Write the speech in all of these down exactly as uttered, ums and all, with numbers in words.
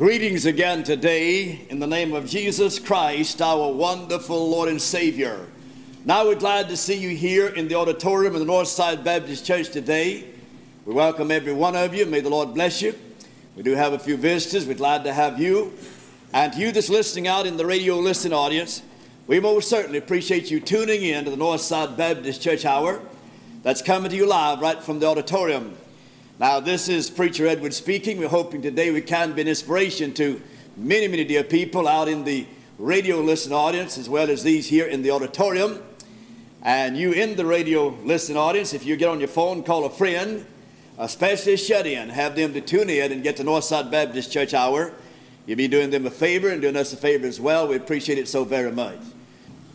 Greetings again today in the name of Jesus Christ, our wonderful Lord and Savior. Now we're glad to see you here in the auditorium of the Northside Baptist Church today. We welcome every one of you. May the Lord bless you. We do have a few visitors. We're glad to have you. And to you that's listening out in the radio listening audience, we most certainly appreciate you tuning in to the Northside Baptist Church Hour that's coming to you live right from the auditorium. Now, this is Preacher Edward speaking. We're hoping today we can be an inspiration to many, many dear people out in the radio listening audience, as well as these here in the auditorium. And you in the radio listening audience, if you get on your phone, call a friend, especially a shut-in, have them to tune in and get to Northside Baptist Church Hour. You'll be doing them a favor and doing us a favor as well. We appreciate it so very much.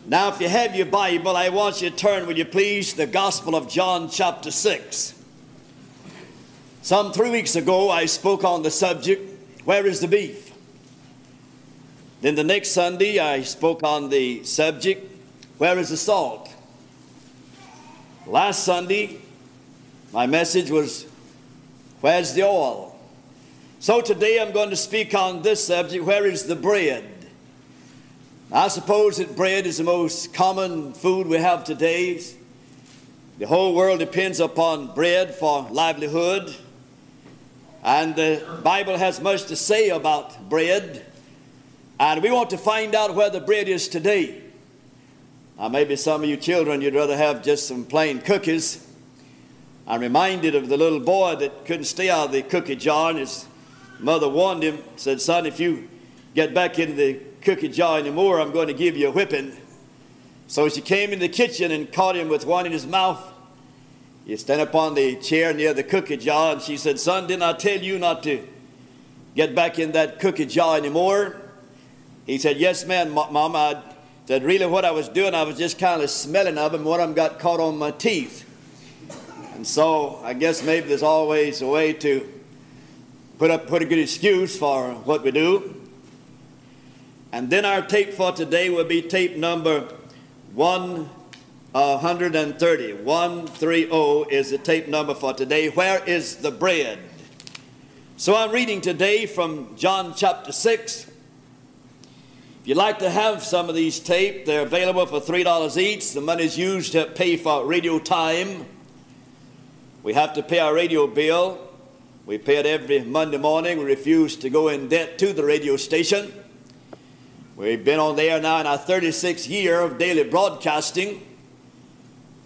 Now, if you have your Bible, I want you to turn, will you please, to the Gospel of John chapter six. Some three weeks ago, I spoke on the subject, where is the beef? Then the next Sunday, I spoke on the subject, where is the salt? Last Sunday, my message was, where's the oil? So today, I'm going to speak on this subject, where is the bread? I suppose that bread is the most common food we have today. The whole world depends upon bread for livelihood. And the Bible has much to say about bread. And we want to find out where the bread is today. Now, maybe some of you children, you'd rather have just some plain cookies. I'm reminded of the little boy that couldn't stay out of the cookie jar. And his mother warned him, said, son, if you get back in the cookie jar anymore, I'm going to give you a whipping. So she came in the kitchen and caught him with one in his mouth. He stand upon the chair near the cookie jar, and she said, son, didn't I tell you not to get back in that cookie jar anymore? He said, yes, ma'am, Mama. I said, really what I was doing, I was just kind of smelling of them. One of them got caught on my teeth. And so I guess maybe there's always a way to put up put a good excuse for what we do. And then our tape for today will be tape number one. one thirty. one thirty is the tape number for today. Where is the bread? So I'm reading today from John chapter six. If you'd like to have some of these tapes, they're available for three dollars each. The money is used to pay for radio time. We have to pay our radio bill. We pay it every Monday morning. We refuse to go in debt to the radio station. We've been on the air now in our thirty-sixth year of daily broadcasting.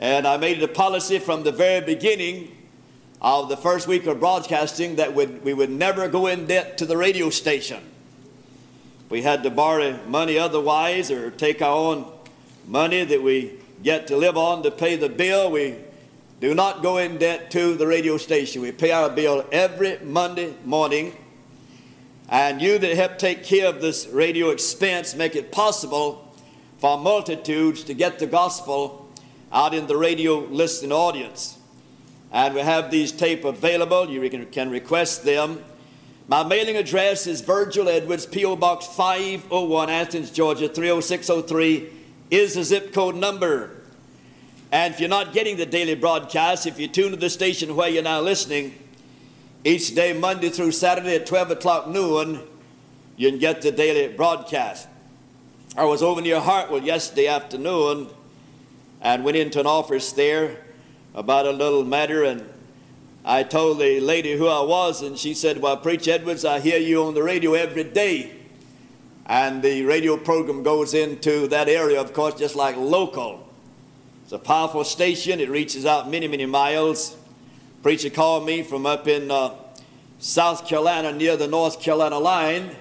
And I made it a policy from the very beginning of the first week of broadcasting that we would never go in debt to the radio station. We had to borrow money otherwise or take our own money that we get to live on to pay the bill. We do not go in debt to the radio station. We pay our bill every Monday morning. And you that help take care of this radio expense make it possible for multitudes to get the gospel out in the radio listening audience. And we have these tapes available. You can, can request them. My mailing address is Virgil Edwards, P O Box five oh one, Athens, Georgia, three oh six oh three is the zip code number. And if you're not getting the daily broadcast, if you tune to the station where you're now listening, each day, Monday through Saturday at twelve o'clock noon, you can get the daily broadcast. I was over near Hartwell yesterday afternoon, and went into an office there about a little matter, and I told the lady who I was, and she said, well, Preacher Edwards, I hear you on the radio every day. And the radio program goes into that area, of course, just like local. It's a powerful station. It reaches out many, many miles. Preacher called me from up in uh, South Carolina near the North Carolina line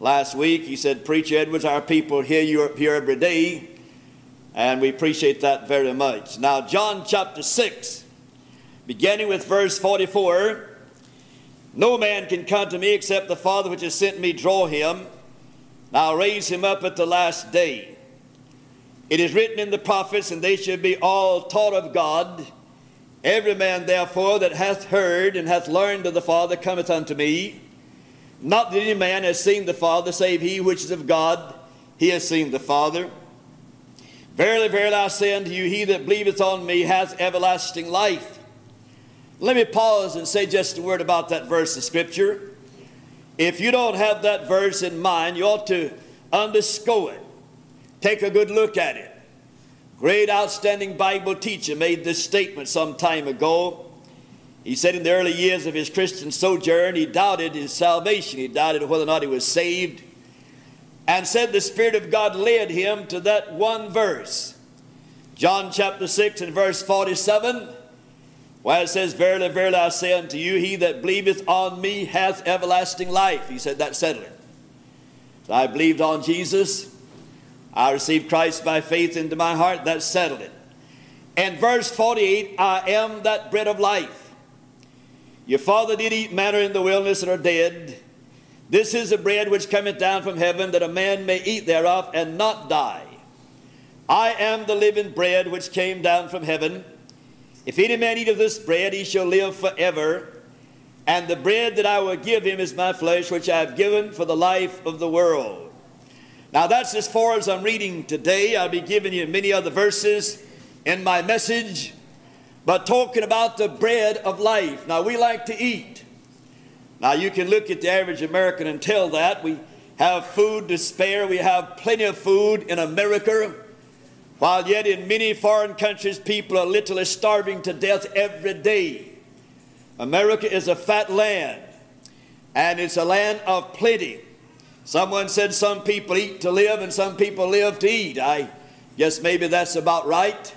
last week. He said, Preacher Edwards, our people hear you up here every day. And we appreciate that very much. Now, John chapter six, beginning with verse forty-four. No man can come to me except the Father which has sent me draw him, and I'll raise him up at the last day. It is written in the prophets, and they shall be all taught of God. Every man, therefore, that hath heard and hath learned of the Father cometh unto me. Not that any man has seen the Father, save he which is of God, he has seen the Father. Verily, verily, I say unto you, he that believeth on me hath everlasting life. Let me pause and say just a word about that verse of Scripture. If you don't have that verse in mind, you ought to underscore it. Take a good look at it. Great outstanding Bible teacher made this statement some time ago. He said in the early years of his Christian sojourn, he doubted his salvation. He doubted whether or not he was saved. And said the Spirit of God led him to that one verse. John chapter six and verse forty-seven. Where it says, "Verily, verily, I say unto you, he that believeth on me hath everlasting life." He said that settled it. So I believed on Jesus. I received Christ by faith into my heart. That settled it. And verse forty-eight, "I am that bread of life. Your father did eat manna in the wilderness and are dead. This is the bread which cometh down from heaven, that a man may eat thereof and not die. I am the living bread which came down from heaven. If any man eat of this bread, he shall live forever. And the bread that I will give him is my flesh, which I have given for the life of the world." Now that's as far as I'm reading today. I'll be giving you many other verses in my message. But talking about the bread of life. Now, we like to eat. Now, you can look at the average American and tell that. We have food to spare. We have plenty of food in America. While yet in many foreign countries, people are literally starving to death every day. America is a fat land. And it's a land of plenty. Someone said some people eat to live and some people live to eat. I guess maybe that's about right.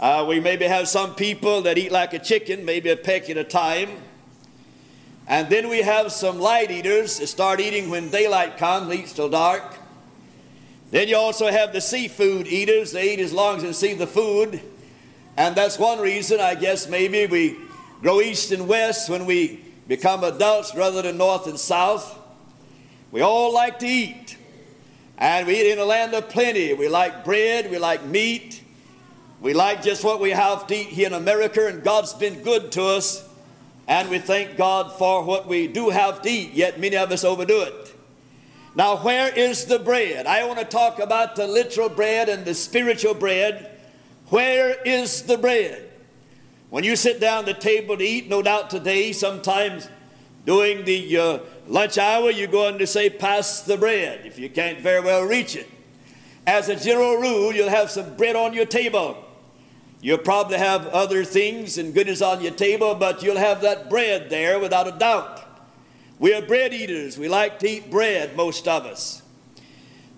Uh, we maybe have some people that eat like a chicken, maybe a peck at a time. And then we have some light eaters that start eating when daylight comes, eats till dark. Then you also have the seafood eaters. They eat as long as they see the food. And that's one reason, I guess, maybe we grow east and west when we become adults rather than north and south. We all like to eat. And we eat in a land of plenty. We like bread. We like meat. We like just what we have to eat here in America, and God's been good to us, and we thank God for what we do have to eat, yet many of us overdo it. Now, where is the bread? I want to talk about the literal bread and the spiritual bread. Where is the bread? When you sit down at the table to eat, no doubt today, sometimes during the uh, lunch hour, you're going to say, "Pass the bread," if you can't very well reach it. As a general rule, you'll have some bread on your table. You'll probably have other things and goodness on your table, but you'll have that bread there without a doubt. We are bread eaters. We like to eat bread, most of us.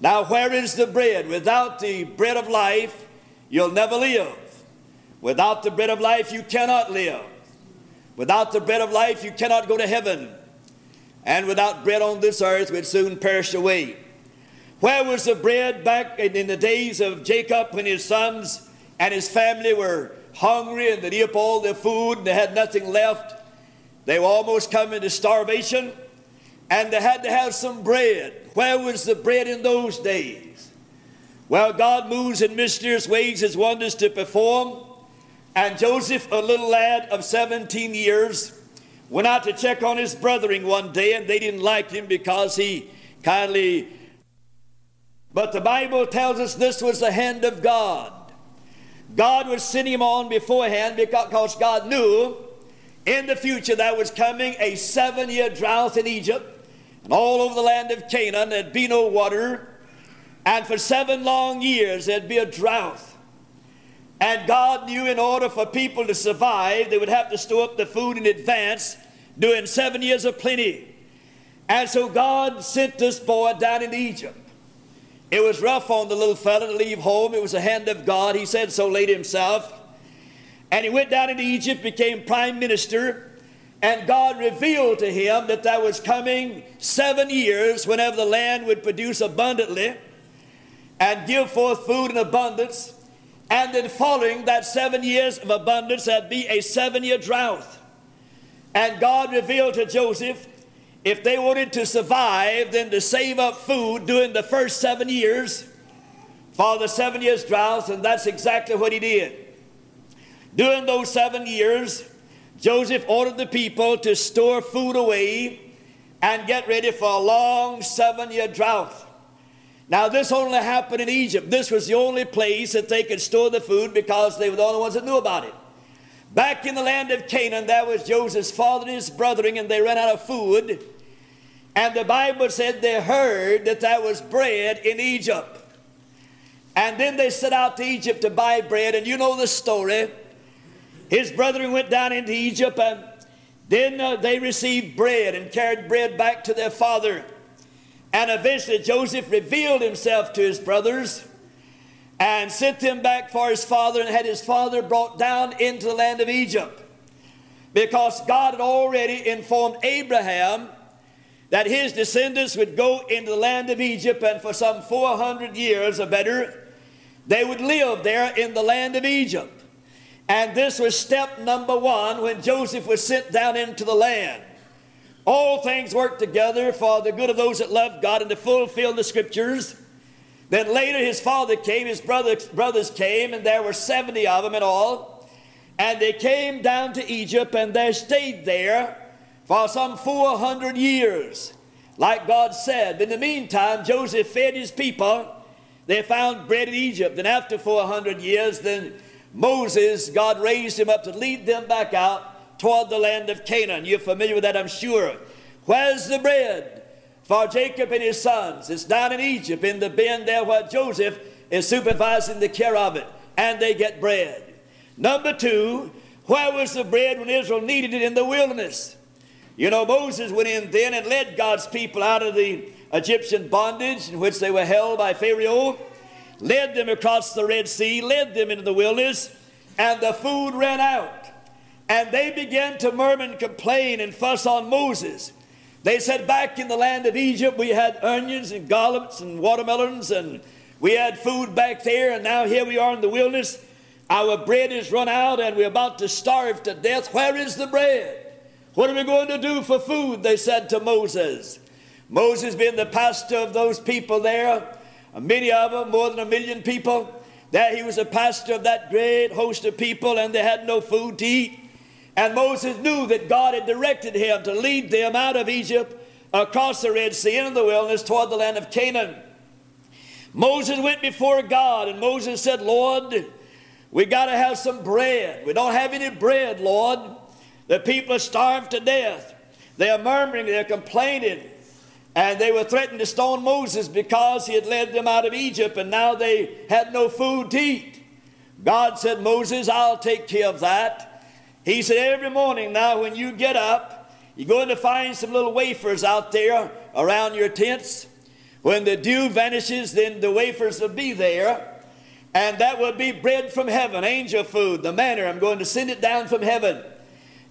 Now, where is the bread? Without the bread of life, you'll never live. Without the bread of life, you cannot live. Without the bread of life, you cannot go to heaven. And without bread on this earth, we'd soon perish away. Where was the bread back in the days of Jacob when his sons and his family were hungry and they'd eat up all their food and they had nothing left? They were almost coming to starvation and they had to have some bread. Where was the bread in those days? Well, God moves in mysterious ways, his wonders to perform. And Joseph, a little lad of seventeen years, went out to check on his brethren one day, and they didn't like him because he kindly... But the Bible tells us this was the hand of God. God was sending him on beforehand because God knew in the future there was coming a seven-year drought in Egypt. And all over the land of Canaan there'd be no water. And for seven long years there'd be a drought. And God knew in order for people to survive, they would have to store up the food in advance during seven years of plenty. And so God sent this boy down into Egypt. It was rough on the little fellow to leave home. It was the hand of God. He said so later himself. And he went down into Egypt, became prime minister, and God revealed to him that there was coming seven years whenever the land would produce abundantly and give forth food in abundance. And then following that seven years of abundance, there'd be a seven-year drought. And God revealed to Joseph, if they wanted to survive, then to save up food during the first seven years for the seven years drought, and that's exactly what he did. During those seven years, Joseph ordered the people to store food away and get ready for a long seven-year drought. Now, this only happened in Egypt. This was the only place that they could store the food because they were the only ones that knew about it. Back in the land of Canaan, there was Joseph's father and his brethren, and they ran out of food. And the Bible said they heard that there was bread in Egypt. And then they set out to Egypt to buy bread. And you know the story. His brethren went down into Egypt, and then uh, they received bread and carried bread back to their father. And eventually Joseph revealed himself to his brothers and sent them back for his father, and had his father brought down into the land of Egypt. Because God had already informed Abraham that his descendants would go into the land of Egypt, and for some four hundred years or better, they would live there in the land of Egypt. And this was step number one when Joseph was sent down into the land. All things work together for the good of those that love God and to fulfill the Scriptures. Then later his father came, his brothers, brothers came, and there were seventy of them in all. And they came down to Egypt, and they stayed there for some four hundred years, like God said. In the meantime, Joseph fed his people. They found bread in Egypt. And after four hundred years, then Moses, God raised him up to lead them back out toward the land of Canaan. You're familiar with that, I'm sure. Where's the bread for Jacob and his sons? It's down in Egypt, in the bin there where Joseph is supervising the care of it. And they get bread. Number two, where was the bread when Israel needed it? In the wilderness. You know, Moses went in then and led God's people out of the Egyptian bondage in which they were held by Pharaoh, led them across the Red Sea, led them into the wilderness, and the food ran out. And they began to murmur and complain and fuss on Moses. They said, back in the land of Egypt, we had onions and garlics and watermelons, and we had food back there, and now here we are in the wilderness. Our bread is run out, and we're about to starve to death. Where is the bread? What are we going to do for food? They said to Moses. Moses, being the pastor of those people there, many of them, more than a million people, there he was a pastor of that great host of people, and they had no food to eat. And Moses knew that God had directed him to lead them out of Egypt, across the Red Sea, into the wilderness, toward the land of Canaan. Moses went before God, and Moses said, Lord, we got to have some bread. We don't have any bread, Lord. The people are starved to death. They are murmuring, they are complaining. And they were threatened to stone Moses because he had led them out of Egypt, and now they had no food to eat. God said, Moses, I'll take care of that. He said, every morning now when you get up, you're going to find some little wafers out there around your tents. When the dew vanishes, then the wafers will be there. And that will be bread from heaven, angel food, the manna. I'm going to send it down from heaven.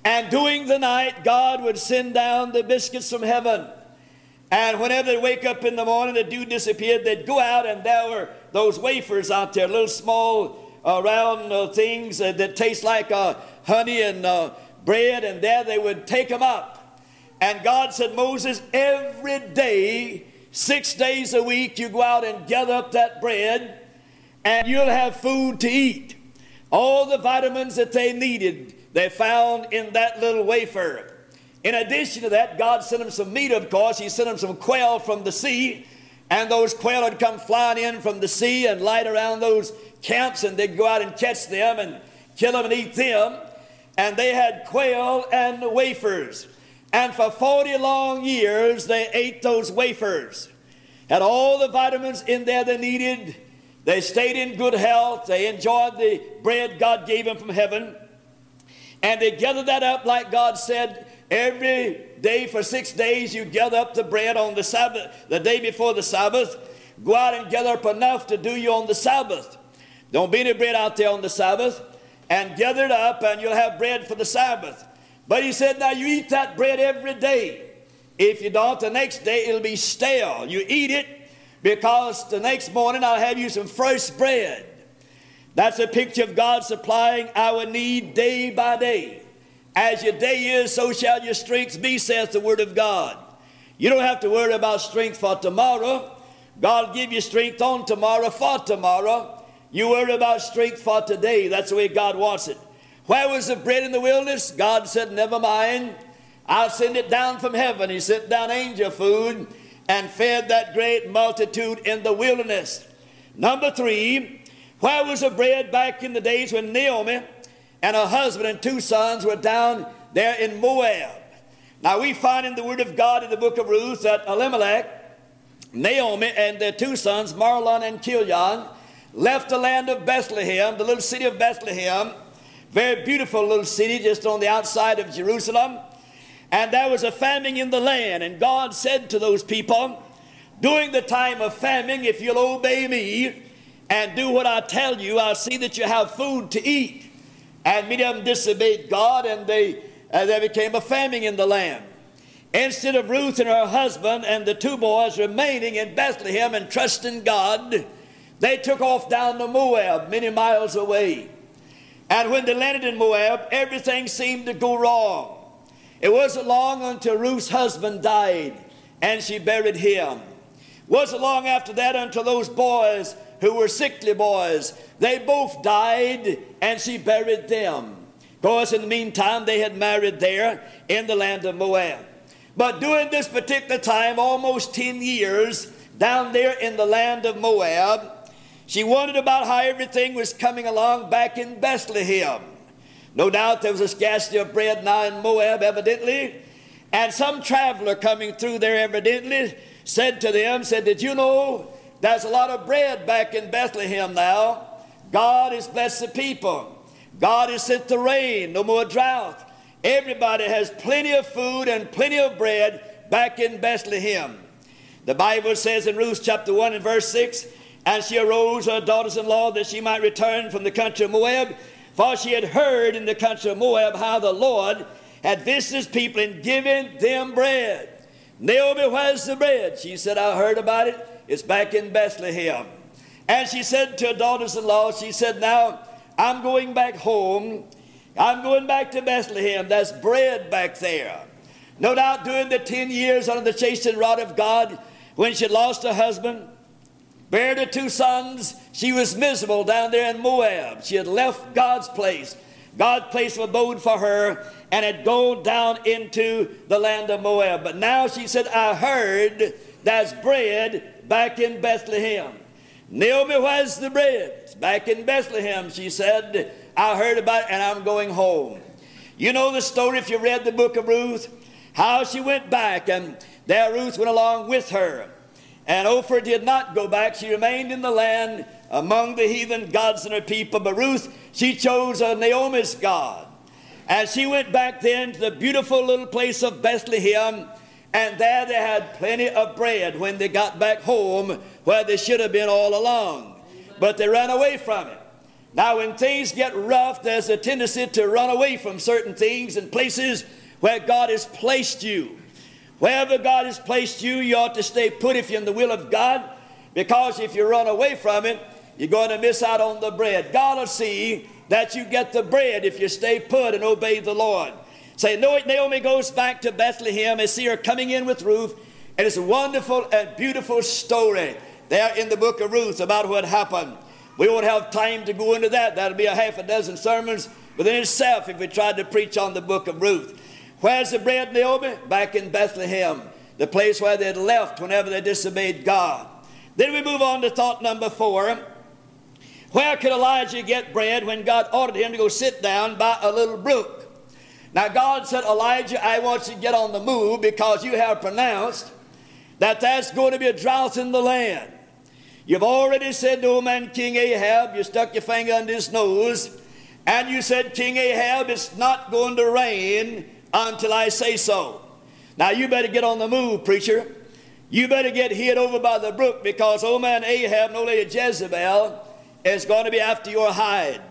And during the night, God would send down the biscuits from heaven. And whenever they wake up in the morning, the dew disappeared, they'd go out, and there were those wafers out there, little small uh, round uh, things uh, that taste like uh, honey and uh, bread, and there they would take them up. And God said, Moses, every day, six days a week, you go out and gather up that bread, and you'll have food to eat. All the vitamins that they needed, they found in that little wafer. In addition to that, God sent them some meat, of course. He sent them some quail from the sea. And those quail would come flying in from the sea and light around those camps. And they'd go out and catch them and kill them and eat them. And they had quail and wafers. And for forty long years, they ate those wafers. Had all the vitamins in there they needed. They stayed in good health. They enjoyed the bread God gave them from heaven. And they gathered that up like God said. Every day for six days you gather up the bread on the Sabbath, the day before the Sabbath. Go out and gather up enough to do you on the Sabbath. Don't be any bread out there on the Sabbath. And gather it up and you'll have bread for the Sabbath. But he said, now you eat that bread every day. If you don't, the next day it'll be stale. You eat it because the next morning I'll have you some fresh bread. That's a picture of God supplying our need day by day. As your day is, so shall your strength be, saith the Word of God. You don't have to worry about strength for tomorrow. God will give you strength on tomorrow for tomorrow. You worry about strength for today. That's the way God wants it. Where was the bread in the wilderness? God said, never mind. I'll send it down from heaven. He sent down angel food and fed that great multitude in the wilderness. Number three, where was the bread back in the days when Naomi and her husband and two sons were down there in Moab? Now we find in the Word of God in the book of Ruth that Elimelech, Naomi, and their two sons, Mahlon and Chilion, left the land of Bethlehem, the little city of Bethlehem, very beautiful little city just on the outside of Jerusalem. And there was a famine in the land, and God said to those people, during the time of famine, if you'll obey me and do what I tell you, I'll see that you have food to eat. And many of them disobeyed God, and they, uh, there became a famine in the land. Instead of Ruth and her husband and the two boys remaining in Bethlehem and trusting God, they took off down to Moab, many miles away. And when they landed in Moab, everything seemed to go wrong. It wasn't long until Ruth's husband died, and she buried him. It wasn't long after that until those boys who were sickly boys, they both died, and she buried them. Of course, in the meantime, they had married there in the land of Moab. But during this particular time, almost ten years, down there in the land of Moab, she wondered about how everything was coming along back in Bethlehem. No doubt there was a scarcity of bread now in Moab, evidently. And some traveler coming through there, evidently, said to them, said, did you know there's a lot of bread back in Bethlehem now? God has blessed the people. God has sent the rain, no more drought. Everybody has plenty of food and plenty of bread back in Bethlehem. The Bible says in Ruth chapter one and verse six, and she arose, her daughters-in-law, that she might return from the country of Moab. For she had heard in the country of Moab how the Lord had visited his people and given them bread. Naomi, where's the bread? She said, I heard about it. It's back in Bethlehem. And she said to her daughters-in-law, she said, now, I'm going back home. I'm going back to Bethlehem. That's bread back there. No doubt during the ten years under the chastening rod of God, when she lost her husband, buried her two sons, she was miserable down there in Moab. She had left God's place, God's place of abode for her, and had gone down into the land of Moab. But now she said, I heard there's bread back in Bethlehem. Naomi, where's the bread? It's back in Bethlehem, she said. I heard about it, and I'm going home. You know the story, if you read the book of Ruth, how she went back, and there Ruth went along with her. And Orpah did not go back. She remained in the land among the heathen gods and her people. But Ruth, she chose Naomi's God. And she went back then to the beautiful little place of Bethlehem. And there they had plenty of bread when they got back home, where they should have been all along. But they ran away from it. Now when things get rough, there's a tendency to run away from certain things and places where God has placed you. Wherever God has placed you, you ought to stay put if you're in the will of God, because if you run away from it, you're going to miss out on the bread. God will see that you get the bread if you stay put and obey the Lord. Say, so Naomi goes back to Bethlehem and see her coming in with Ruth, and it's a wonderful and beautiful story there in the book of Ruth about what happened. We won't have time to go into that. That'll be a half a dozen sermons within itself if we tried to preach on the book of Ruth. Where's the bread, Naomi? Back in Bethlehem, the place where they'd left whenever they disobeyed God. Then we move on to thought number four. Where could Elijah get bread when God ordered him to go sit down by a little brook? Now God said, Elijah, I want you to get on the move because you have pronounced that there's going to be a drought in the land. You've already said to old man King Ahab, you stuck your finger under his nose, and you said, King Ahab, it's not going to rain until I say so. Now you better get on the move, preacher. You better get hid over by the brook, because old man Ahab and old lady Jezebel is going to be after your hide.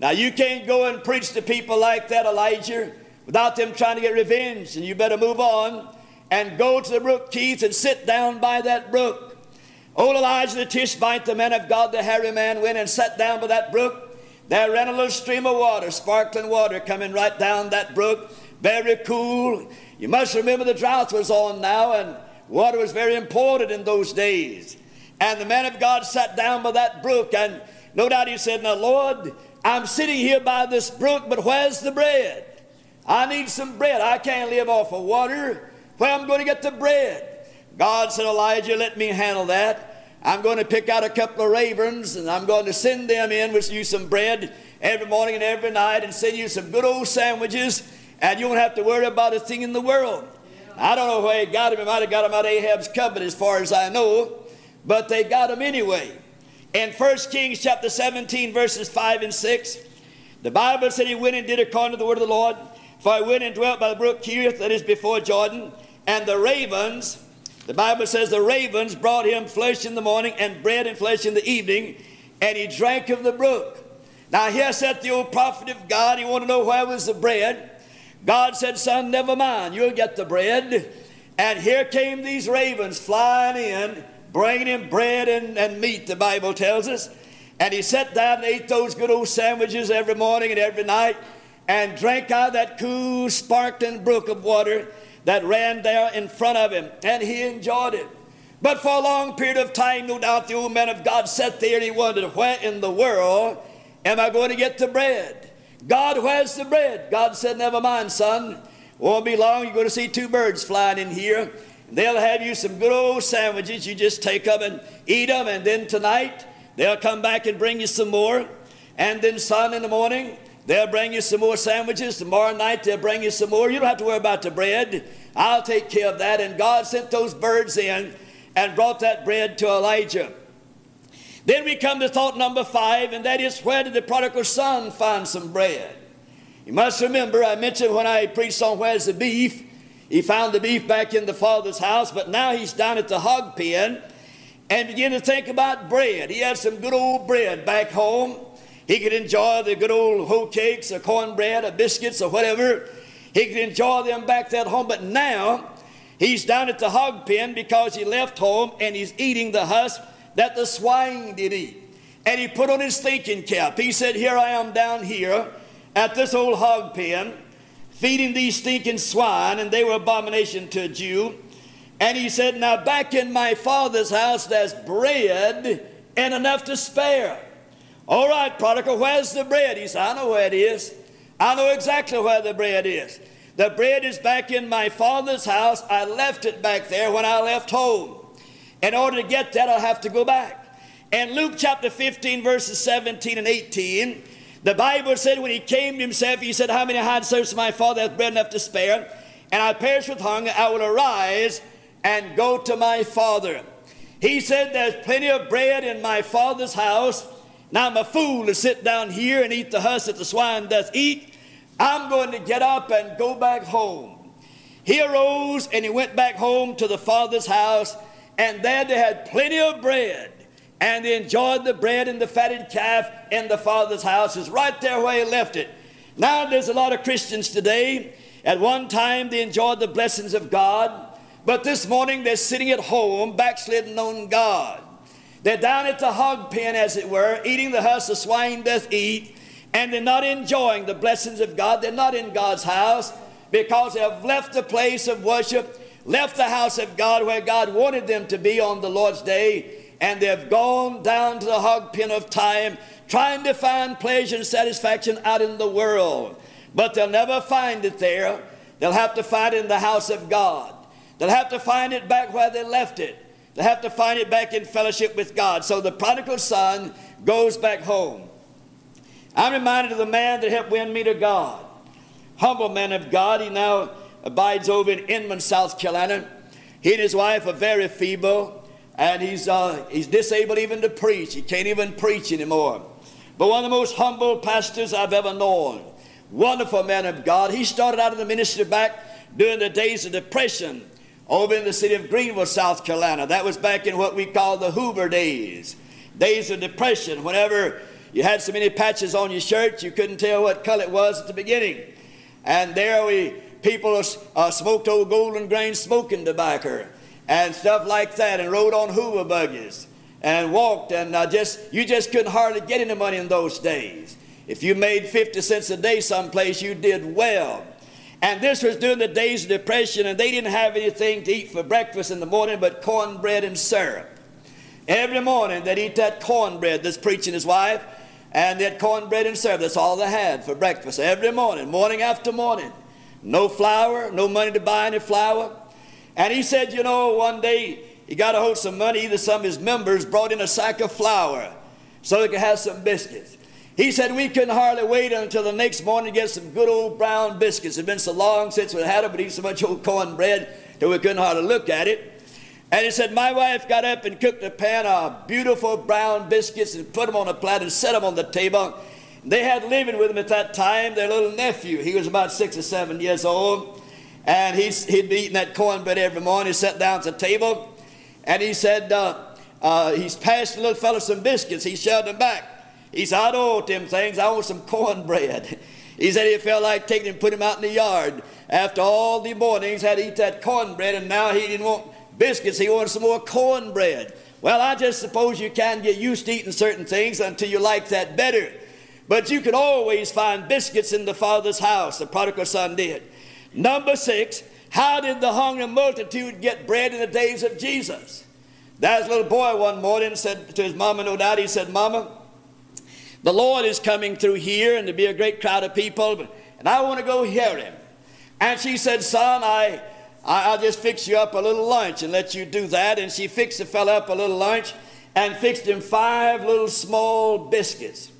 Now you can't go and preach to people like that, Elijah, without them trying to get revenge. And you better move on and go to the brook Keith and sit down by that brook. Old Elijah the Tishbite, the man of God, the hairy man, went and sat down by that brook. There ran a little stream of water, sparkling water, coming right down that brook. Very cool. You must remember the drought was on now, and water was very important in those days. And the man of God sat down by that brook, and no doubt he said, now, Lord, I'm sitting here by this brook, but where's the bread? I need some bread. I can't live off of water. Where am I going to get the bread? God said, Elijah, let me handle that. I'm going to pick out a couple of ravens, and I'm going to send them in with you some bread every morning and every night, and send you some good old sandwiches. and you won't have to worry about a thing in the world. I don't know where they got him. They might have got him out of Ahab's cupboard as far as I know, but they got him anyway. In First Kings chapter seventeen, verses five and six, the Bible said he went and did according to the word of the Lord, for he went and dwelt by the brook Cherith, that is before Jordan, and the ravens, the Bible says the ravens brought him flesh in the morning and bread and flesh in the evening, and he drank of the brook. Now here sat the old prophet of God. He wanted to know where was the bread. God said, son, never mind, you'll get the bread. And here came these ravens flying in, bringing him bread and, and meat, the Bible tells us. And he sat down and ate those good old sandwiches every morning and every night, and drank out of that cool, sparkling brook of water that ran there in front of him, and he enjoyed it. But for a long period of time, no doubt, the old man of God sat there and he wondered, where in the world am I going to get the bread? God, where's the bread? God said, never mind, son. Won't be long, you're going to see two birds flying in here. They'll have you some good old sandwiches. You just take them and eat them, and then tonight they'll come back and bring you some more. And then, son, in the morning they'll bring you some more sandwiches. Tomorrow night they'll bring you some more. You don't have to worry about the bread. I'll take care of that. And God sent those birds in and brought that bread to Elijah. Then we come to thought number five, and that is, where did the prodigal son find some bread? You must remember, I mentioned when I preached on where's the beef, he found the beef back in the father's house, but now he's down at the hog pen and began to think about bread. He had some good old bread back home. He could enjoy the good old hoe cakes or cornbread or biscuits or whatever. He could enjoy them back at home, but now he's down at the hog pen because he left home, and he's eating the husk that the swine did eat. And he put on his thinking cap. He said, here I am down here at this old hog pen, feeding these stinking swine, and they were abomination to a Jew. And he said, now back in my father's house, there's bread and enough to spare. All right, prodigal, where's the bread? He said, I know where it is. I know exactly where the bread is. The bread is back in my father's house. I left it back there when I left home. In order to get that, I'll have to go back. And Luke chapter fifteen, verses seventeen and eighteen, the Bible said when he came to himself, he said, how many hired servants of my father hath bread enough to spare? And I perish with hunger. I will arise and go to my father. He said, there's plenty of bread in my father's house. Now I'm a fool to sit down here and eat the husk that the swine doth eat. I'm going to get up and go back home. He arose and he went back home to the father's house. And there they had plenty of bread, and they enjoyed the bread and the fatted calf in the father's house. It's right there where he left it. Now there's a lot of Christians today. At one time they enjoyed the blessings of God, but this morning they're sitting at home backslidden on God. They're down at the hog pen, as it were, eating the husk the swine doth eat, and they're not enjoying the blessings of God. They're not in God's house because they have left the place of worship, left the house of God where God wanted them to be on the Lord's day, and they've gone down to the hog pen of time trying to find pleasure and satisfaction out in the world. But they'll never find it there. They'll have to find it in the house of God. They'll have to find it back where they left it. They'll have to find it back in fellowship with God. So the prodigal son goes back home. I'm reminded of the man that helped win me to God. Humble man of God. He now abides over in Inman, South Carolina. He and his wife are very feeble, and he's, uh, he's disabled even to preach. He can't even preach anymore. But one of the most humble pastors I've ever known. Wonderful man of God. He started out in the ministry back during the days of Depression over in the city of Greenville, South Carolina. That was back in what we call the Hoover days, days of Depression, whenever you had so many patches on your shirt you couldn't tell what color it was at the beginning. And there we people uh, smoked old golden grain smoking tobacco and stuff like that, and rode on Hoover buggies and walked, and uh, just you just couldn't hardly get any money in those days. If you made fifty cents a day someplace, you did well. And this was during the days of Depression, and they didn't have anything to eat for breakfast in the morning but cornbread and syrup. Every morning they'd eat that cornbread, this preaching his wife, and that cornbread and syrup. That's all they had for breakfast every morning, morning after morning. No flour, no money to buy any flour. And he said, you know, one day he got a hold of some money. Either some of his members brought in a sack of flour so they could have some biscuits. He said we couldn't hardly wait until the next morning to get some good old brown biscuits. It had been so long since we had them, but eat so much old cornbread that we couldn't hardly look at it. And he said, my wife got up and cooked a pan of beautiful brown biscuits and put them on a platter and set them on the table. They had living with them at that time their little nephew. He was about six or seven years old. And he'd, he'd be eating that cornbread every morning. He sat down at the table. And he said, uh, uh, he's passed the little fellow some biscuits. He shoved them back. He said, I don't want them things. I want some cornbread. He said he felt like taking him and putting him out in the yard. After all the mornings, had to eat that cornbread. And now he didn't want biscuits. He wanted some more cornbread. Well, I just suppose you can get used to eating certain things until you like that better. But you can always find biscuits in the Father's house. The prodigal son did. Number six, how did the hungry multitude get bread in the days of Jesus? There's a little boy one morning said to his mama, no doubt, he said, Mama, the Lord is coming through here and there'll be a great crowd of people, and I want to go hear him. And she said, Son, I, I, I'll just fix you up a little lunch and let you do that. And she fixed the fella up a little lunch and fixed him five little small biscuits.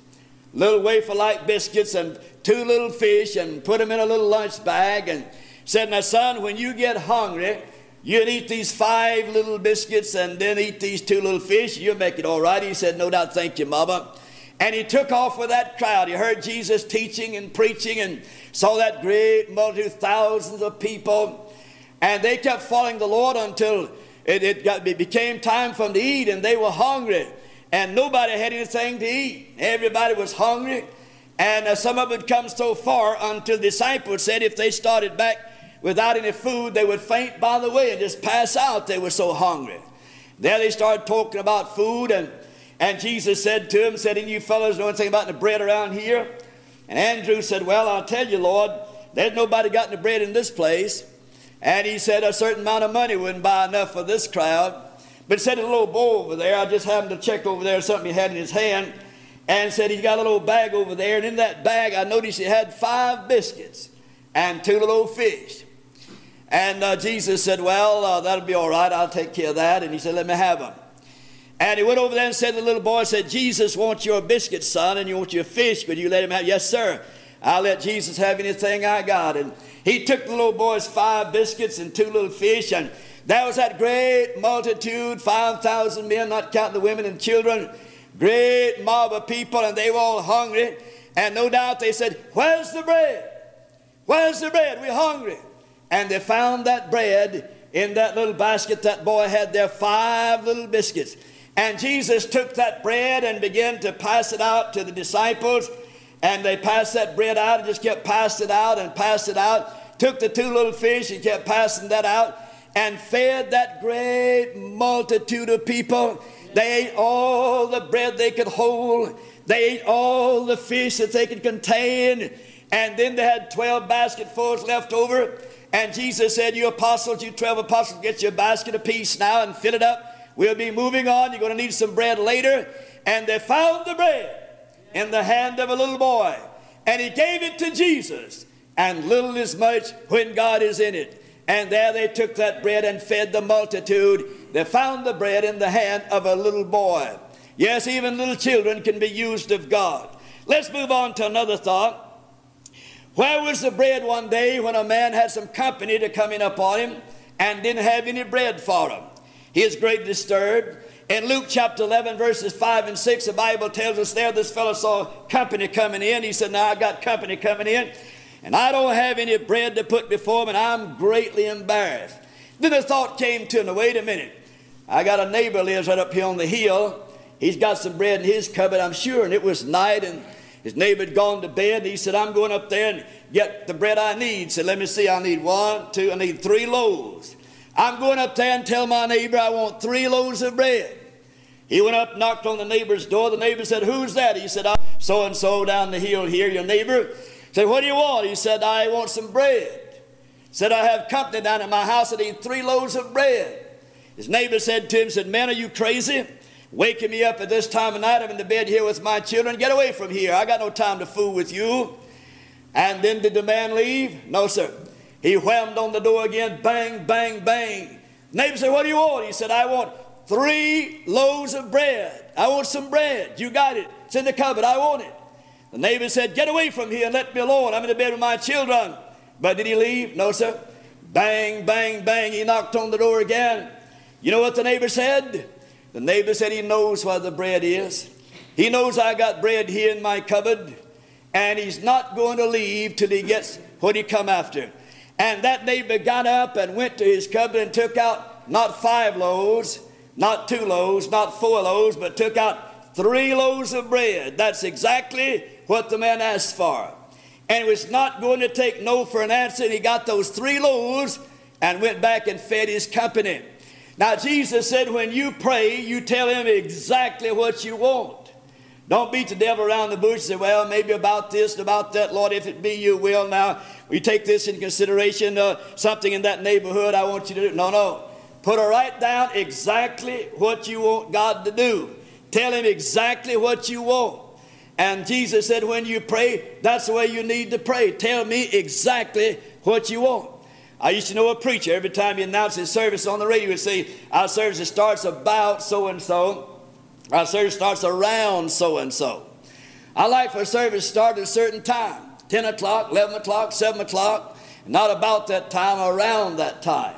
Little wafer-like biscuits and two little fish, and put them in a little lunch bag and said, now son, when you get hungry, you'll eat these five little biscuits and then eat these two little fish. You'll make it all right. He said, no doubt, thank you, Mama. And he took off with that crowd. He heard Jesus teaching and preaching and saw that great multitude, thousands of people. And they kept following the Lord until it, it, got, it became time for them to eat, and they were hungry. And nobody had anything to eat. Everybody was hungry. And uh, some of them had come so far until the disciples said if they started back without any food, they would faint by the way and just pass out. They were so hungry. There they started talking about food. And, and Jesus said to them, said, and you fellows know anything about the bread around here? And Andrew said, well, I'll tell you, Lord, there's nobody got any bread in this place. And he said a certain amount of money wouldn't buy enough for this crowd. But said a little boy over there, I just happened to check over there something he had in his hand, and said he's got a little bag over there, and in that bag I noticed he had five biscuits and two little fish. And uh, Jesus said, well, uh, that'll be all right, I'll take care of that. And he said, let me have them. And he went over there and said to the little boy, said, Jesus wants your biscuits, son, and you want your fish. Could you let him have? Yes, sir. I'll let Jesus have anything I got. And he took the little boy's five biscuits and two little fish, and there was that great multitude, five thousand men, not counting the women and children, great mob of people, and they were all hungry. And no doubt they said, where's the bread? Where's the bread? We're hungry. And they found that bread in that little basket that boy had there, five little biscuits. And Jesus took that bread and began to pass it out to the disciples. And they passed that bread out and just kept passing it out and passed it out. Took the two little fish and kept passing that out. And fed that great multitude of people. They ate all the bread they could hold. They ate all the fish that they could contain. And then they had twelve basketfuls left over. And Jesus said, you apostles, you twelve apostles, get your basket apiece now and fill it up. We'll be moving on. You're going to need some bread later. And they found the bread in the hand of a little boy. And he gave it to Jesus. And little is much when God is in it. And there they took that bread and fed the multitude. They found the bread in the hand of a little boy. Yes, even little children can be used of God. Let's move on to another thought. Where was the bread one day when a man had some company to come in upon him and didn't have any bread for him? He is greatly disturbed. In Luke chapter eleven, verses five and six, the Bible tells us there this fellow saw company coming in. He said, now I got company coming in, and I don't have any bread to put before him, and I'm greatly embarrassed. Then the thought came to him, wait a minute. I got a neighbor lives right up here on the hill. He's got some bread in his cupboard, I'm sure. And it was night, and his neighbor had gone to bed. And he said, I'm going up there and get the bread I need. He said, let me see, I need one, two, I need three loaves. I'm going up there and tell my neighbor I want three loaves of bread. He went up, knocked on the neighbor's door. The neighbor said, who's that? He said, I'm so-and-so down the hill here, your neighbor. Said, what do you want? He said, I want some bread. Said, I have company down at my house and eat three loaves of bread. His neighbor said to him, said, man, are you crazy? Waking me up at this time of night, I'm in the bed here with my children. Get away from here. I got no time to fool with you. And then did the man leave? No, sir. He whammed on the door again, bang, bang, bang. The neighbor said, what do you want? He said, I want three loaves of bread. I want some bread. You got it. It's in the cupboard. I want it. The neighbor said, "Get away from here, let me alone. I'm in the bed with my children." But did he leave? No, sir. Bang, bang, bang, he knocked on the door again. You know what the neighbor said? The neighbor said, "He knows where the bread is. He knows I got bread here in my cupboard, and he's not going to leave till he gets what he come after." And that neighbor got up and went to his cupboard and took out not five loaves, not two loaves, not four loaves, but took out three loaves of bread. That's exactly what the man asked for. And he was not going to take no for an answer. And he got those three loaves and went back and fed his company. Now Jesus said, when you pray, you tell him exactly what you want. Don't beat the devil around the bush and say, "Well, maybe about this and about that, Lord, if it be your will." Now, we take this in consideration, uh, something in that neighborhood I want you to do. No, no. Put it right down exactly what you want God to do. Tell him exactly what you want. And Jesus said, when you pray, that's the way you need to pray. Tell me exactly what you want. I used to know a preacher, every time he announced his service on the radio, he'd say, "Our service starts about so-and-so. Our service starts around so-and-so." I like for a service to start at a certain time, ten o'clock, eleven o'clock, seven o'clock, not about that time, around that time.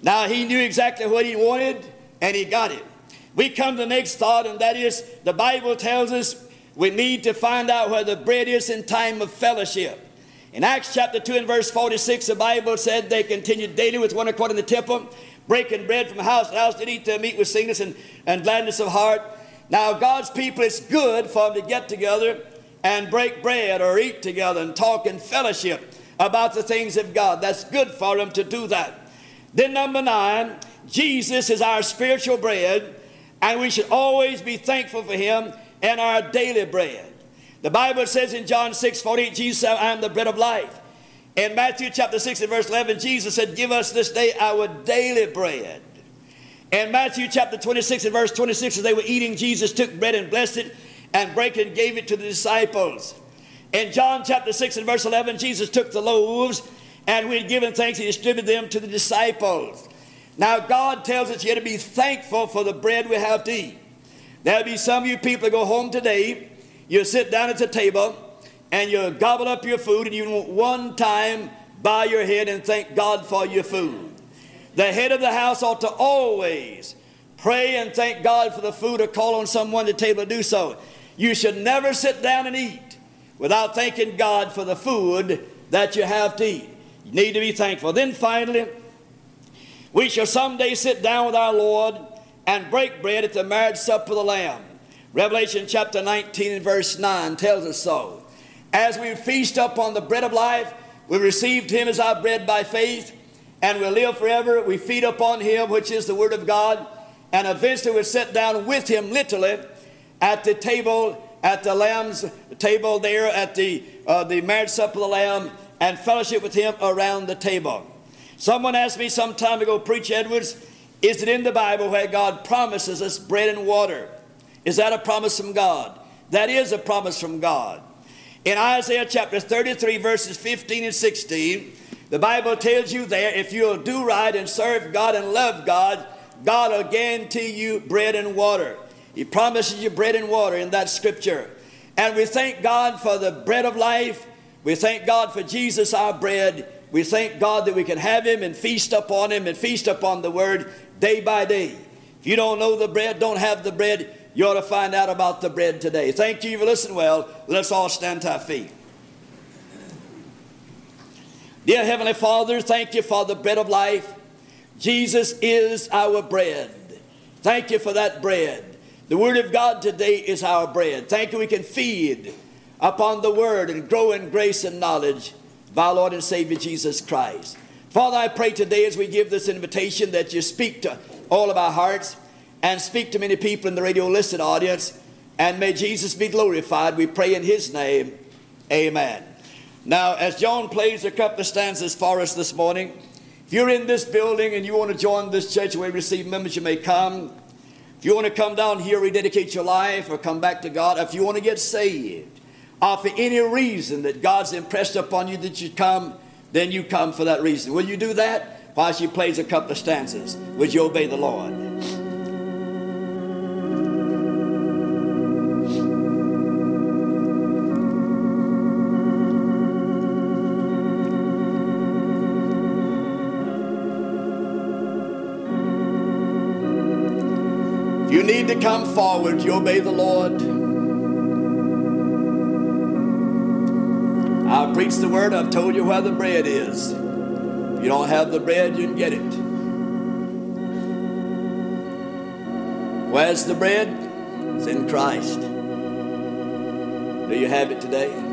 Now, he knew exactly what he wanted, and he got it. We come to the next thought, and that is, the Bible tells us, we need to find out where the bread is in time of fellowship. In Acts chapter two and verse forty-six, the Bible said they continued daily with one accord in the temple, breaking bread from house to house, did eat their meat with singleness and, and gladness of heart. Now, God's people, it's good for them to get together and break bread or eat together and talk in fellowship about the things of God. That's good for them to do that. Then number nine, Jesus is our spiritual bread, and we should always be thankful for him and our daily bread. The Bible says in John six forty-eight, Jesus said, "I am the bread of life." In Matthew chapter six and verse eleven, Jesus said, "Give us this day our daily bread." In Matthew chapter twenty-six and verse twenty-six, as they were eating, Jesus took bread and blessed it and broke it and gave it to the disciples. In John chapter six and verse eleven, Jesus took the loaves, and when he had given thanks, he distributed them to the disciples. Now God tells us here to be thankful for the bread we have to eat. There'll be some of you people that go home today, you'll sit down at the table, and you'll gobble up your food, and you won't one time bow your head and thank God for your food. The head of the house ought to always pray and thank God for the food, or call on someone at the table to do so. You should never sit down and eat without thanking God for the food that you have to eat. You need to be thankful. Then finally, we shall someday sit down with our Lord and break bread at the marriage supper of the Lamb. Revelation chapter nineteen and verse nine tells us so. As we feast upon the bread of life, we received him as our bread by faith, and we live forever. We feed upon him, which is the word of God, and eventually we sit down with him literally at the table, at the Lamb's table there, at the, uh, the marriage supper of the Lamb, and fellowship with him around the table. Someone asked me some time ago, "Preacher Edwards, is it in the Bible where God promises us bread and water? Is that a promise from God?" That is a promise from God. In Isaiah chapter thirty-three, verses fifteen and sixteen, the Bible tells you there, if you'll do right and serve God and love God, God will guarantee you bread and water. He promises you bread and water in that scripture. And we thank God for the bread of life. We thank God for Jesus, our bread. We thank God that we can have him and feast upon him and feast upon the word day by day. If you don't know the bread, don't have the bread, you ought to find out about the bread today. Thank you for listening well. Let's all stand to our feet. Dear Heavenly Father, thank you for the bread of life. Jesus is our bread. Thank you for that bread. The word of God today is our bread. Thank you we can feed upon the word and grow in grace and knowledge by our Lord and Savior Jesus Christ. Father, I pray today as we give this invitation that you speak to all of our hearts and speak to many people in the radio listening audience. And may Jesus be glorified. We pray in his name. Amen. Now, as John plays a couple of stanzas for us this morning, if you're in this building and you want to join this church where we receive members, you may come. If you want to come down here, rededicate your life or come back to God. If you want to get saved, or for any reason that God's impressed upon you that you come, then you come for that reason. Will you do that? While she plays a couple of stanzas, would you obey the Lord? You need to come forward. You obey the Lord. I'll preach the word. I've told you where the bread is. If you don't have the bread, you can get it. Where's the bread? It's in Christ. Do you have it today?